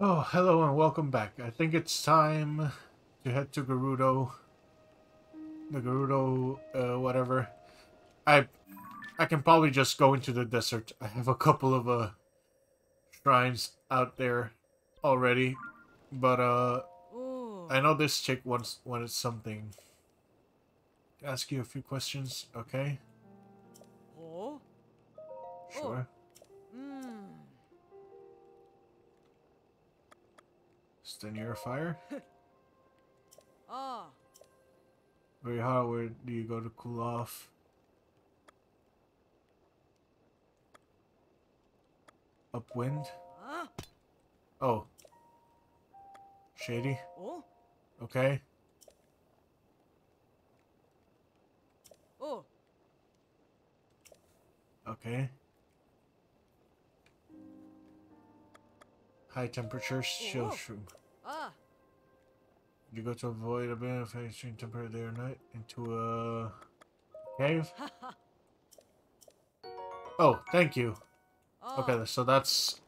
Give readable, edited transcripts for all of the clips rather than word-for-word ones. Oh, hello and welcome back. I think it's time to head to Gerudo. The Gerudo, whatever. I can probably just go into the desert. I have a couple of shrines out there already, but ooh. I know this chick wanted something. Ask you a few questions, okay? Oh. Sure. Oh. Mm. Stay near a fire. Ah. Very hot. Where do you go to cool off? Upwind? Oh. Shady? Okay. Okay. High temperatures, shell shroom. You go to avoid a bit of extreme temperature day or night into a cave. Oh, thank you. Okay, so that's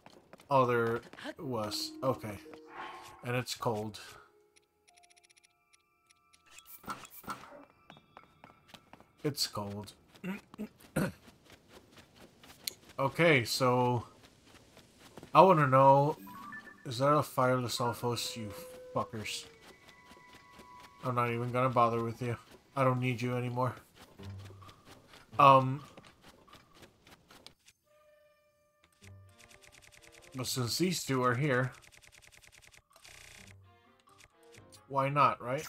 all there was. Okay. And it's cold. It's cold. Okay, so I want to know, is that a fire, Losophos, you fuckers? I'm not even gonna bother with you. I don't need you anymore. But since these two are here, why not, right?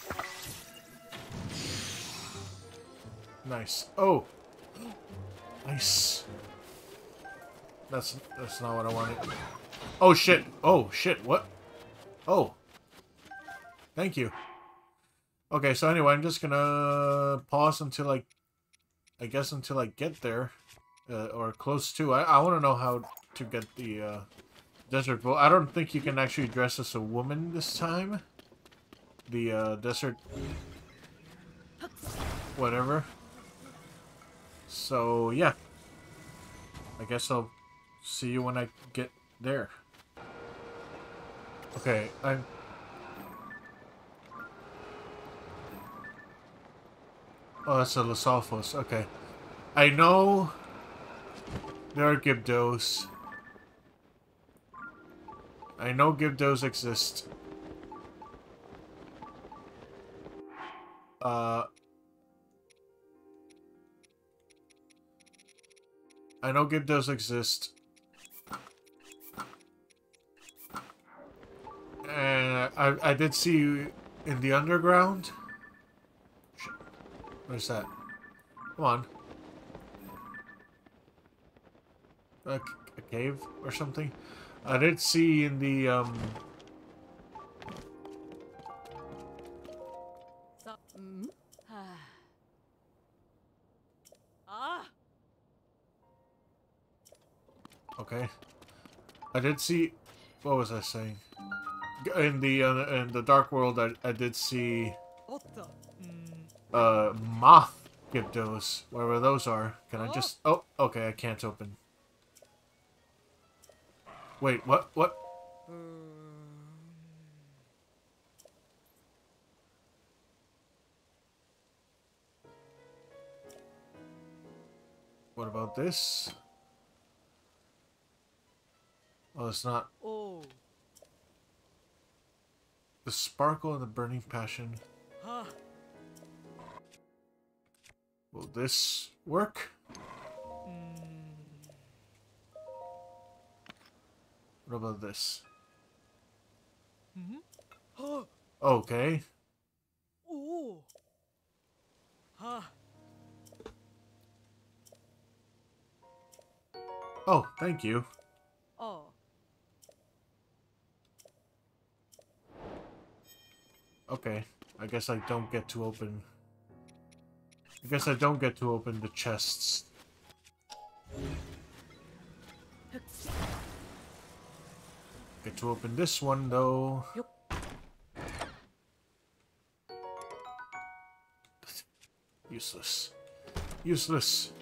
Nice. Oh! Nice. That's not what I wanted. Oh shit! Oh shit, what? Oh. Thank you. Okay, so anyway, I'm just gonna pause until I guess until I get there. Or close to. I wanna know how to get the Desert Voe. I don't think you can actually dress as a woman this time. The desert whatever. So yeah. I guess I'll see you when I get there. Okay, oh, that's a Losophos. Okay. I know there are Gibdos. I know Gibdos exist. I know Gibdos exist. And I did see you in the underground. Shit. Where's that? Come on. A cave or something? I did see in the okay. I did see. What was I saying? In the dark world, I did see moth Gibdos, wherever those are. Can I just? Oh, okay. I can't open. Wait, what? What? What about this? Oh, it's not. Oh. The sparkle and the burning passion. Huh. Will this work? Mm. What about this? Mm-hmm. Oh. Okay. Oh. Huh. Oh, thank you. Oh. Okay, I guess I don't get to open... I guess I don't get to open the chests. Get to open this one, though. Useless. Useless.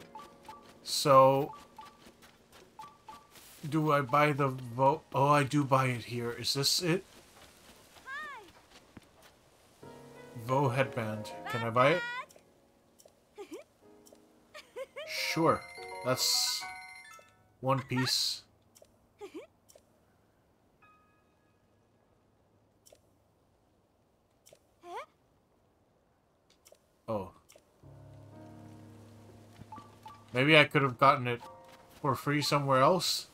So... Do I buy the vote? Oh, I do buy it here. Is this it? Voe headband. Can I buy it? Sure. That's one piece. Oh. Maybe I could have gotten it for free somewhere else.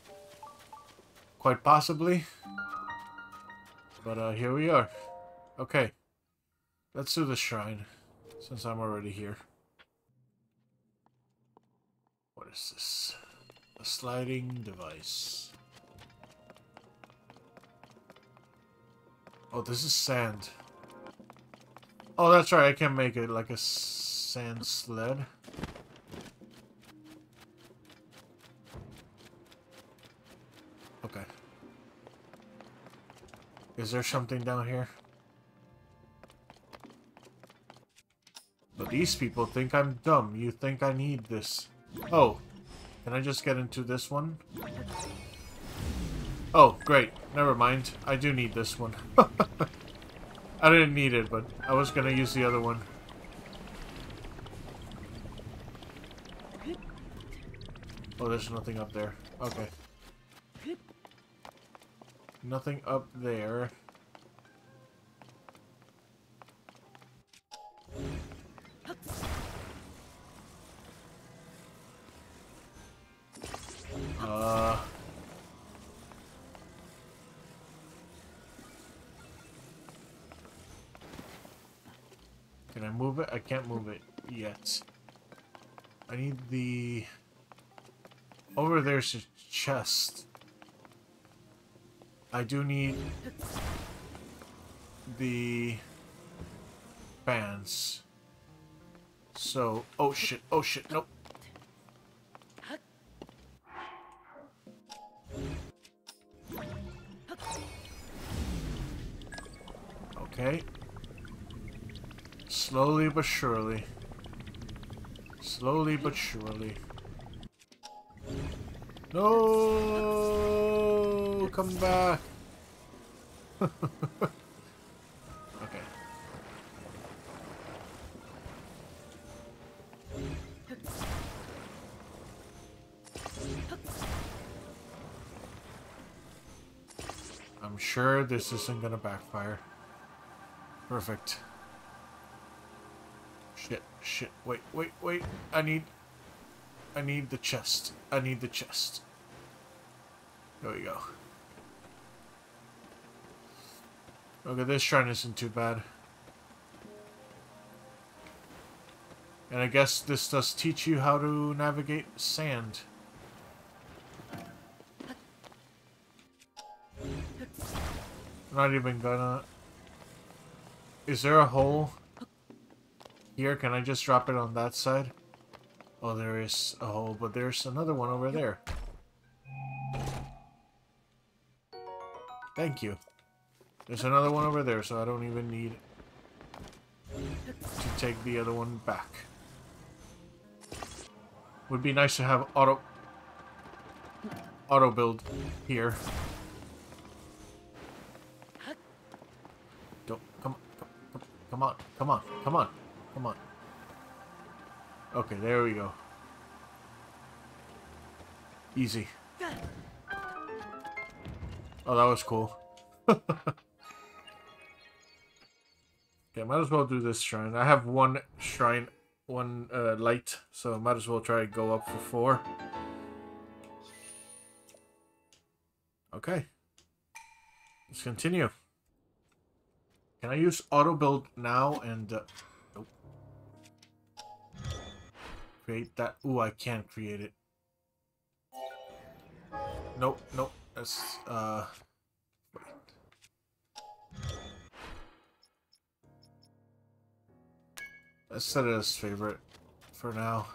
Quite possibly. But here we are. Okay. Let's do the shrine, since I'm already here. What is this? A sliding device. Oh, this is sand. Oh, that's right, I can make it like a sand sled. Okay. Is there something down here? But these people think I'm dumb. You think I need this. Oh, can I just get into this one? Oh, great. Never mind. I do need this one. I didn't need it, but I was gonna use the other one. Oh, there's nothing up there. Okay. Nothing up there. Can I move it? I can't move it yet. I need the... Over there's a chest. I do need the fans. So, oh shit, nope. Okay. Slowly but surely. Slowly but surely. No, come back. Okay. I'm sure this isn't gonna backfire. Perfect. Shit, shit, wait, wait, wait. I need the chest. I need the chest. There we go. Okay, this shrine isn't too bad. And I guess this does teach you how to navigate sand. Not even gonna... Is there a hole here? Can I just drop it on that side? Oh, there is a hole, but there's another one over there. Thank you. There's another one over there, so I don't even need to take the other one back. Would be nice to have auto build here. Don't come on. Okay, there we go. Easy. Oh, that was cool. Okay, might as well do this shrine. I have one shrine, one light, so might as well try to go up for 4. Okay. Let's continue. Can I use auto build now and... nope. Create that. Ooh, I can't create it. Nope, nope. That's, let's set it as favorite for now.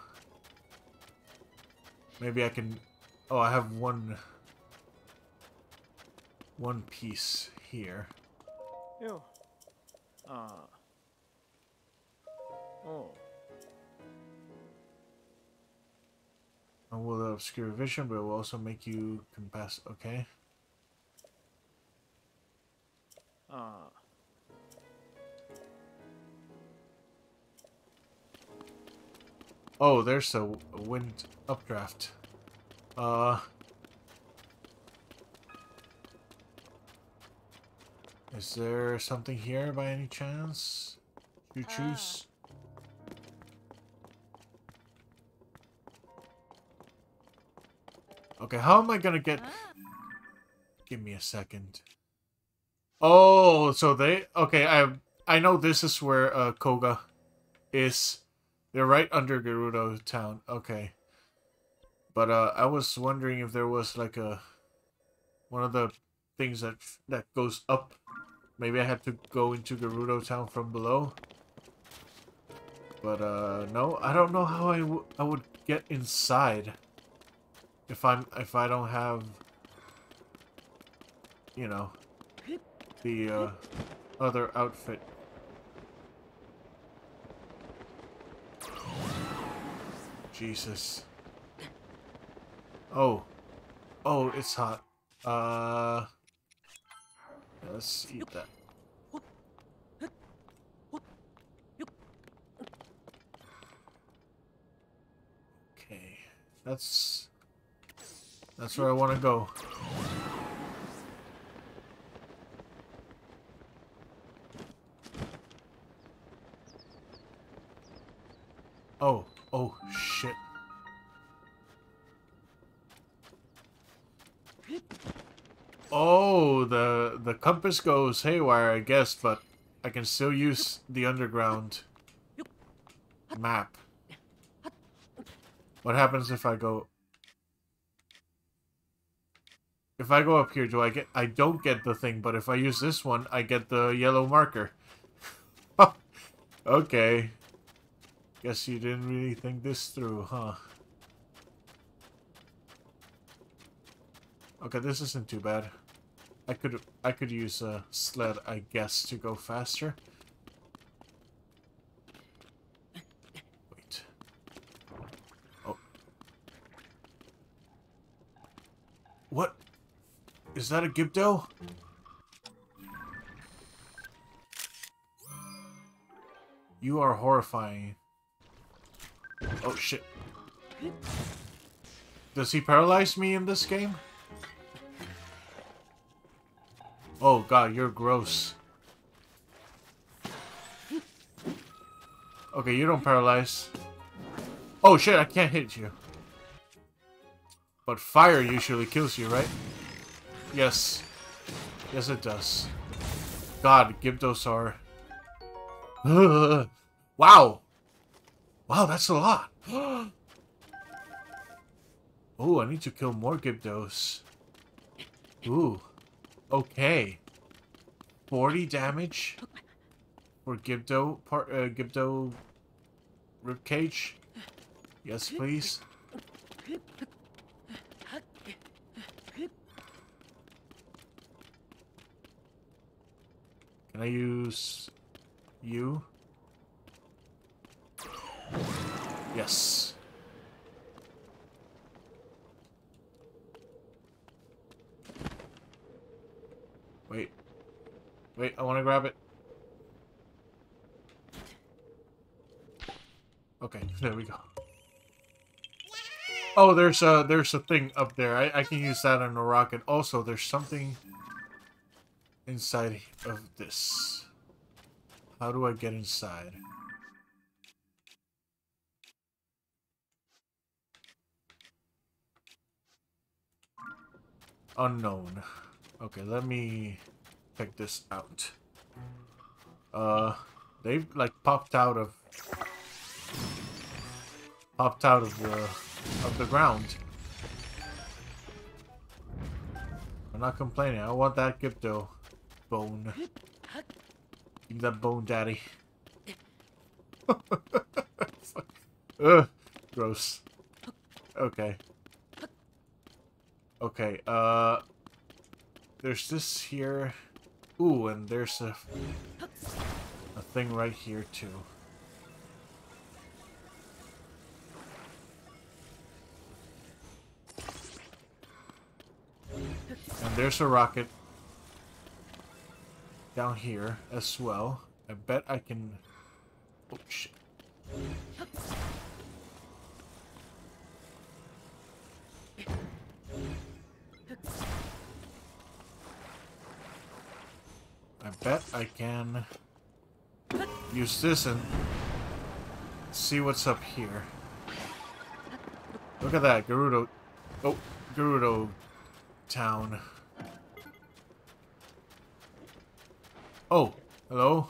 Maybe I can... Oh, I have one piece here. Ew. Oh. and will obscure vision, but it will also make you compass. Okay. Oh, there's a wind updraft. Is there something here by any chance? You choose. Okay, how am I gonna get... Give me a second. Oh, so they... Okay, I know this is where Koga is. They're right under Gerudo town. Okay. But I was wondering if there was like a... One of the things that goes up. Maybe I had to go into Gerudo town from below. But no, I don't know how I would get inside. If I don't have, you know, the other outfit. Jesus. Oh, it's hot. Let's eat that. Okay, That's where I want to go. Oh, shit. Oh, the compass goes haywire, I guess, but I can still use the underground map. What happens if I go... If I go up here, do I get... I don't get the thing, but if I use this one, I get the yellow marker. Okay. Guess you didn't really think this through, huh? Okay, this isn't too bad. I could use a sled, I guess, to go faster. Wait. Oh. What? Is that a Gibdo? You are horrifying. Oh shit. Does he paralyze me in this game? Oh god, you're gross. Okay, you don't paralyze. Oh shit, I can't hit you. But fire usually kills you, right? Yes. Yes, it does. God, Gibdos are... Wow! Wow, that's a lot! Oh, I need to kill more Gibdos. Ooh. Okay. 40 damage for Gibdo... Gibdo... Ribcage. Yes, please. Can I use you? Yes. Wait, I want to grab it. Okay, there we go. Oh, there's a thing up there. I can use that on a rocket. Also, there's something inside of this. How do I get inside? Unknown. Okay, let me check this out. They've like popped out of the ground. I'm not complaining. I want that Gibdo bone. Give me that bone, daddy. Ugh, gross. Okay. Okay, there's this here. Ooh, and there's a thing right here, too. there's a rocket down here as well. I bet I can... Oh, shit. I bet I can use this and see what's up here. Look at that, Gerudo. Oh, Gerudo town. Oh, hello?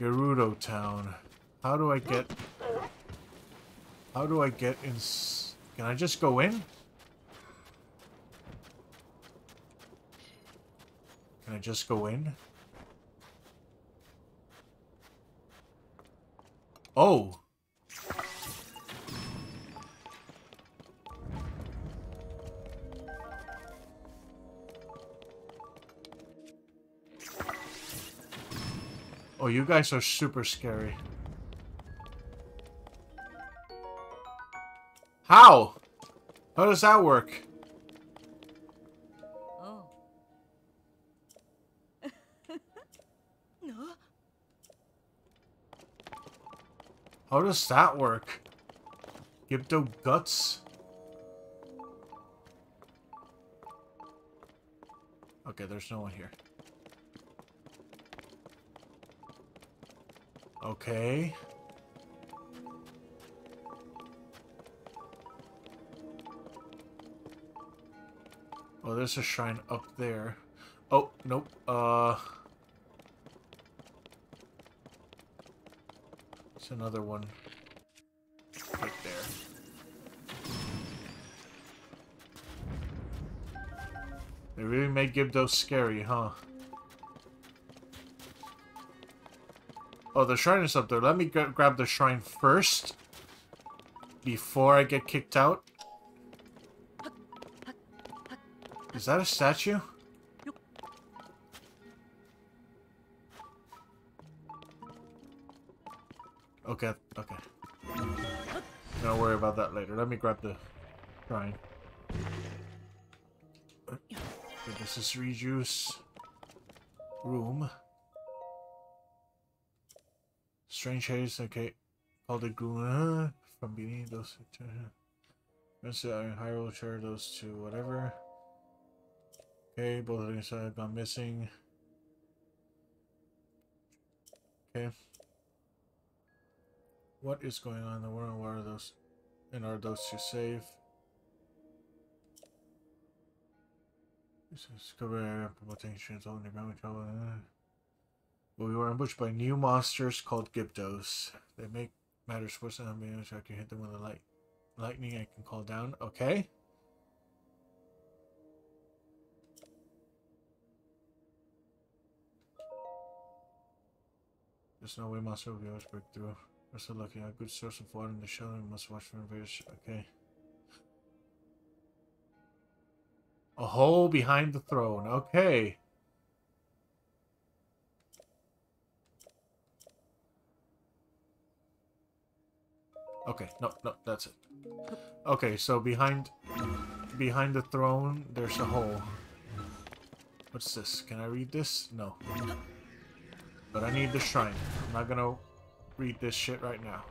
Gerudo town. How do I get... How do I get in... Can I just go in? Can I just go in? Oh! Oh, you guys are super scary. How? How does that work? Oh. No. How does that work? Gibdo guts? Okay, there's no one here. Okay. Oh, there's a shrine up there. Oh, nope. It's another one right there. They really make Gibdo scary, huh? Oh, the shrine is up there. Let me grab the shrine first before I get kicked out. Is that a statue? Okay, okay. Don't worry about that later. Let me grab the shrine. Okay, this is Riju's room. Strange shades, okay. Called the Guna from beneath those two. Hyrule share those two, whatever. Okay, both of these have gone missing. Okay. What is going on in the world? What are those? And are those two safe? This is cover promotion on the ground trouble. We were ambushed by new monsters called Gibdos. They make matters worse than damage. I can hit them with a lightning I can call down. Okay. There's no way monster will be able to break through. We're so lucky. A good source of water in the shelter. We must watch for invaders. Okay. A hole behind the throne. Okay. Okay. No, no, that's it. Okay, so behind the throne, there's a hole. What's this? Can I read this? No. But I need the shrine. I'm not gonna read this shit right now.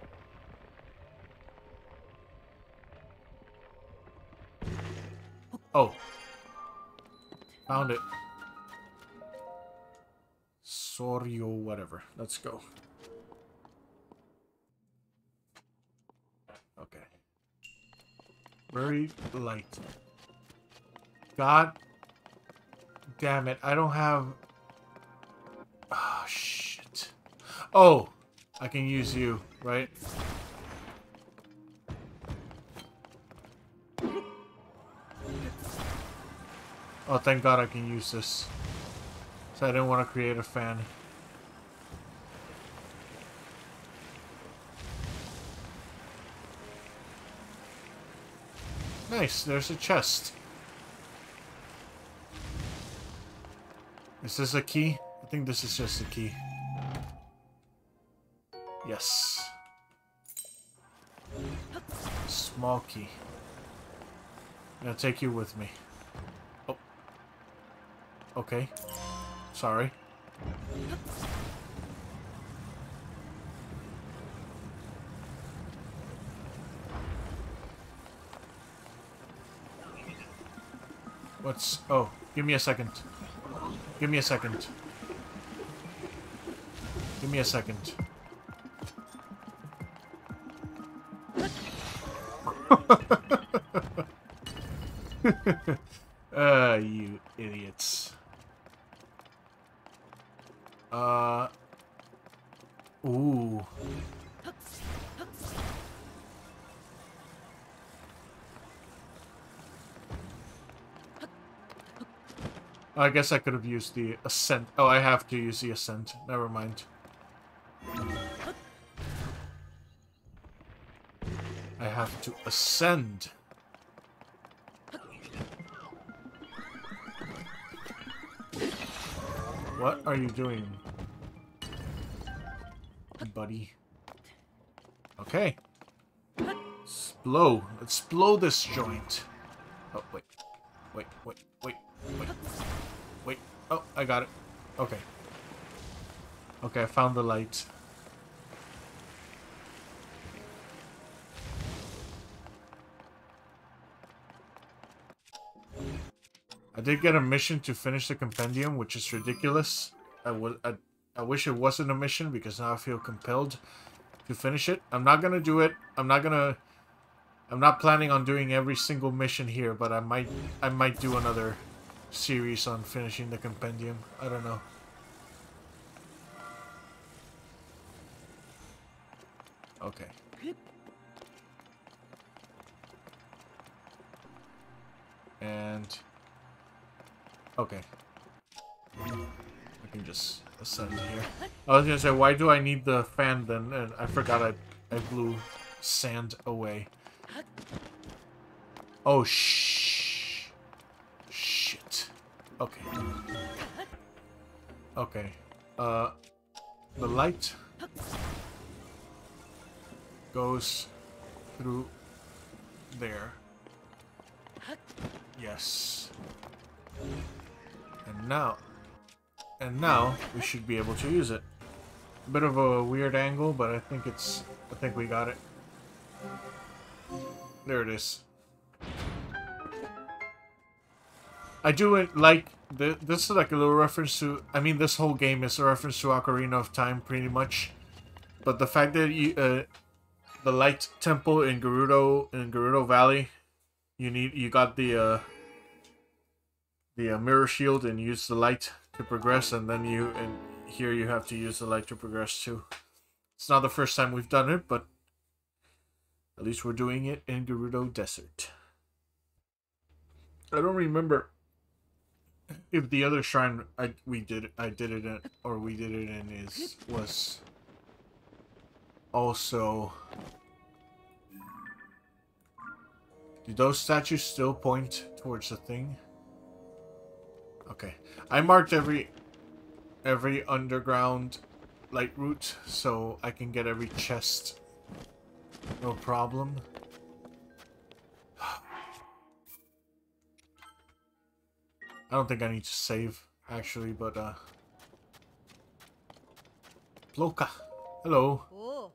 Oh. Found it. Soryo, whatever. Let's go. Okay. Very light. God damn it. I don't have... Oh, shit. Oh, I can use you, right? Oh, thank God I can use this. So I didn't want to create a fan. Nice, there's a chest. Is this a key? I think this is just a key. Yes. Small key. I'm gonna take you with me. Oh. Okay. Sorry. What's... Oh, give me a second. Give me a second. Give me a second. You idiots. Ooh. I guess I could have used the ascent. Oh, I have to use the ascent. Never mind. I have to ascend. What are you doing, buddy? Okay. Let's blow. Let's blow this joint. Oh, wait. Wait, wait, wait, wait. Wait. Oh, I got it. Okay. Okay, I found the light. I did get a mission to finish the compendium, which is ridiculous. I wish it wasn't a mission, because now I feel compelled to finish it. I'm not gonna do it. I'm not planning on doing every single mission here, but I might do another series on finishing the compendium. I don't know. Okay. And... okay. I can just ascend here. I was gonna say, why do I need the fan then? And I forgot I blew sand away. Oh, shit. Okay. Okay. The light goes through there. Yes. And now we should be able to use it. A bit of a weird angle, but I think we got it. There it is. I do like this is like a little reference to, I mean, this whole game is a reference to Ocarina of Time pretty much. But the fact that you the light temple in Gerudo Valley, you got the mirror shield and use the light to progress, and then here you have to use the light to progress too. It's not the first time we've done it, but at least we're doing it in Gerudo Desert. I don't remember if the other shrine we did it in was also. Do those statues still point towards the thing? Okay, I marked every underground light route, so I can get every chest, no problem. I don't think I need to save, actually, but Ploka, hello. Oh.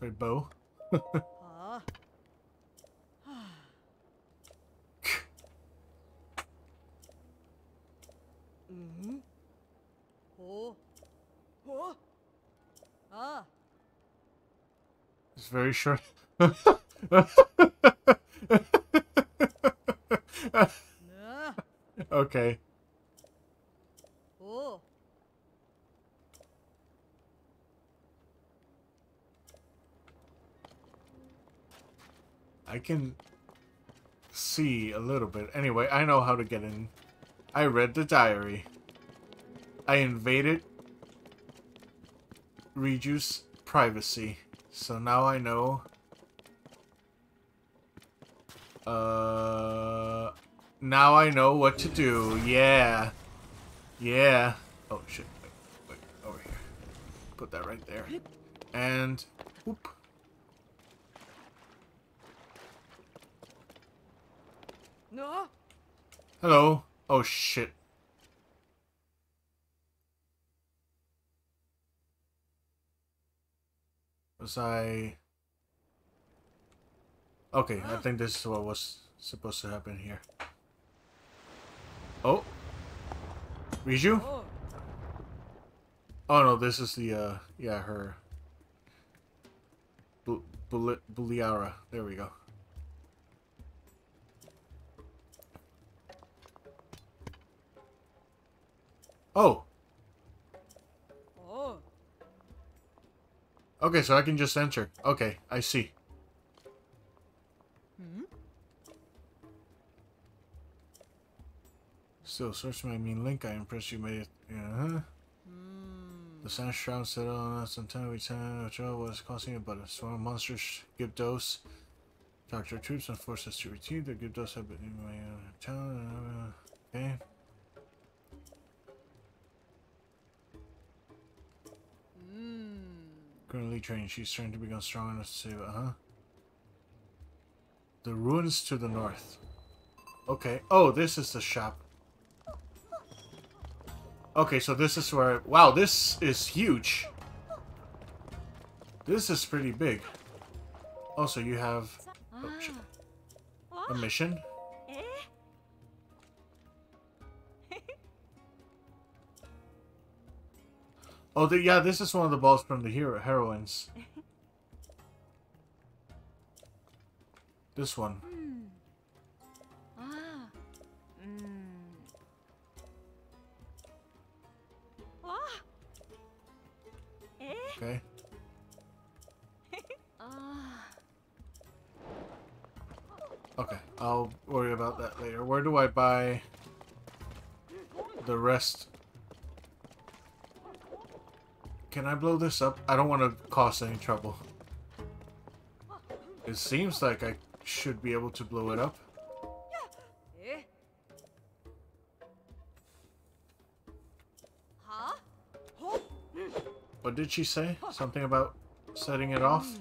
Sorry, Bo. It's very short. Okay. I can see a little bit. Anyway, I know how to get in. I read the diary. I invaded Riju's privacy. So now I know. Now I know what to do. Yeah. Yeah. Oh, shit. Wait, over here. Put that right there. And, whoop. No. Hello. Oh, shit. Was I... Okay, I think this is what was supposed to happen here. Oh. Riju? Oh, no, this is the, yeah, her. Buliara. There we go. Oh. Okay, so I can just enter. Okay, I see. Still, search my mean link. I impressed you made it. Uh-huh. The sand shroud settled on us in 10 of 10, which was causing it, but a swarm of monsters, Gibdos, attacked our troops and forced us to retreat. The Gibdos have been in my town. Okay. Currently training, she's trying to become strong enough to save it, huh? The ruins to the north. Okay. Oh, this is the shop. Okay, so this is where... Wow, this is huge. This is pretty big. Also, you have... Oh, shit. A mission? Oh, yeah, this is one of the balls from the heroines. This one. Okay. Okay, I'll worry about that later. Where do I buy the rest? Can I blow this up? I don't want to cause any trouble. It seems like I should be able to blow it up. What did she say? Something about setting it off?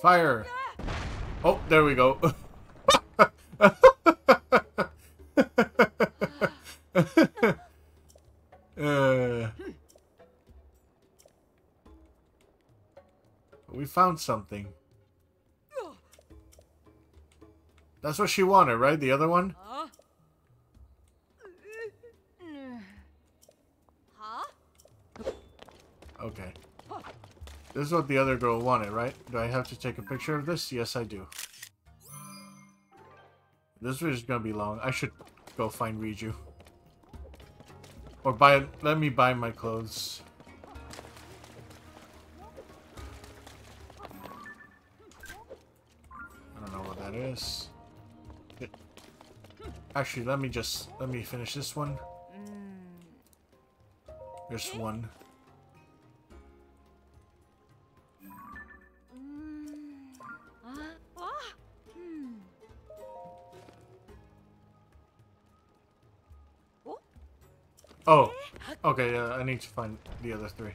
Fire! Oh, there we go. We found something. That's what she wanted, right? The other one? Okay. This is what the other girl wanted, right? Do I have to take a picture of this? Yes, I do. This video is gonna be long. I should go find Riju. Or buy... Let me buy my clothes. I don't know what that is. Actually, let me finish this one. There's one. Oh, okay, I need to find the other three.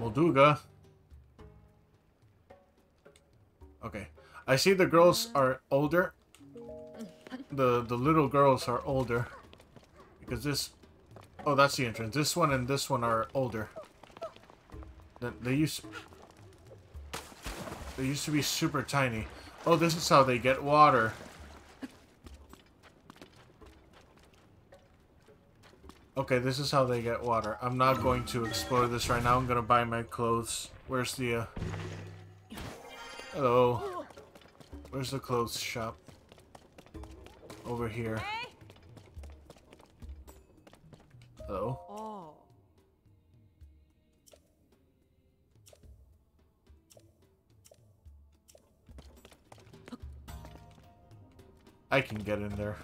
Molduga. Okay, I see the girls are older. The little girls are older. Because this... Oh, that's the entrance. This one and this one are older. They used to be super tiny. Oh, this is how they get water. Okay, this is how they get water. I'm not going to explore this right now. I'm going to buy my clothes. Where's the... Hello. Where's the clothes shop? Over here. Hello. I can get in there.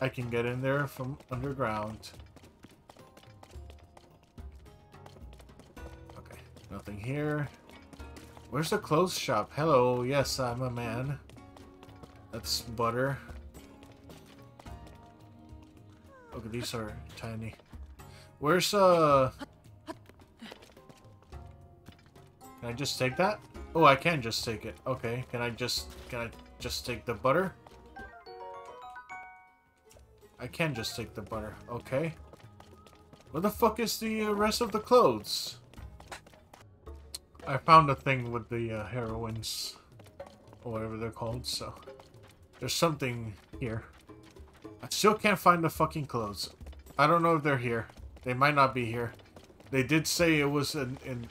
I can get in there from underground. Okay, nothing here. Where's the clothes shop? Hello, yes, I'm a man. That's butter. Okay, these are tiny. Where's Can I just take that? Oh, I can just take it. Okay, can I just take the butter? I can just take the butter. Okay. Where the fuck is the rest of the clothes? I found a thing with the heroines, or whatever they're called, so there's something here. I still can't find the fucking clothes. I don't know if they're here. They might not be here. They did say it was in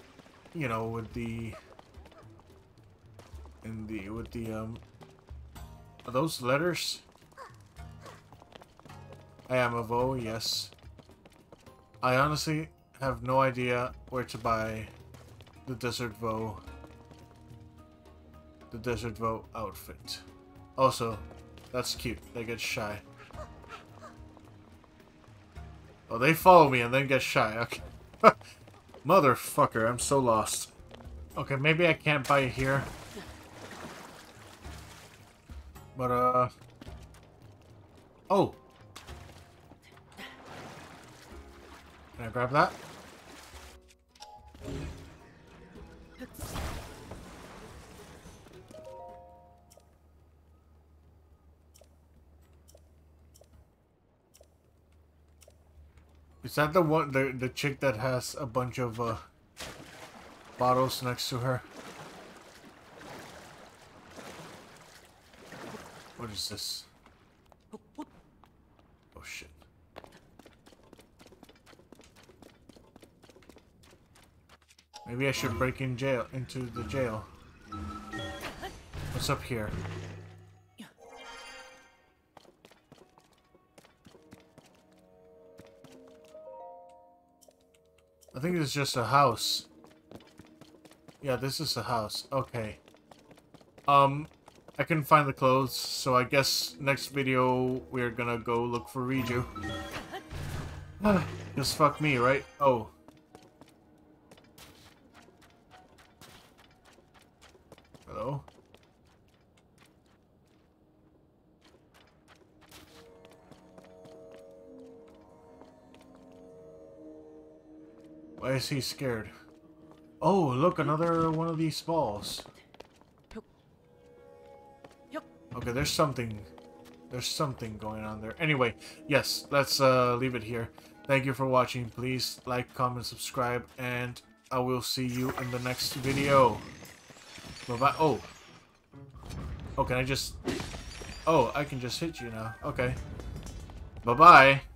you know, with the are those letters? I am a Voe, yes. I honestly have no idea where to buy the Desert Voe. The Desert Voe outfit. Also, that's cute. They get shy. Oh, they follow me and then get shy. Okay. Motherfucker, I'm so lost. Okay, maybe I can't buy it here. But, oh! Can I grab that? Is that the one, the chick that has a bunch of bottles next to her? What is this? Oh shit. Maybe I should break in jail, into the jail. What's up here? I think it's just a house. Yeah, this is a house. Okay. I couldn't find the clothes, so I guess next video we're gonna go look for Riju. Just fuck me, right? Oh. Hello? Why is he scared? Oh, look, another one of these balls. Okay, there's something going on there. Anyway, yes, let's leave it here. Thank you for watching. Please like, comment, subscribe, and I will see you in the next video. Bye-bye. Oh. Oh, can I just... Oh, I can just hit you now. Okay. Bye-bye.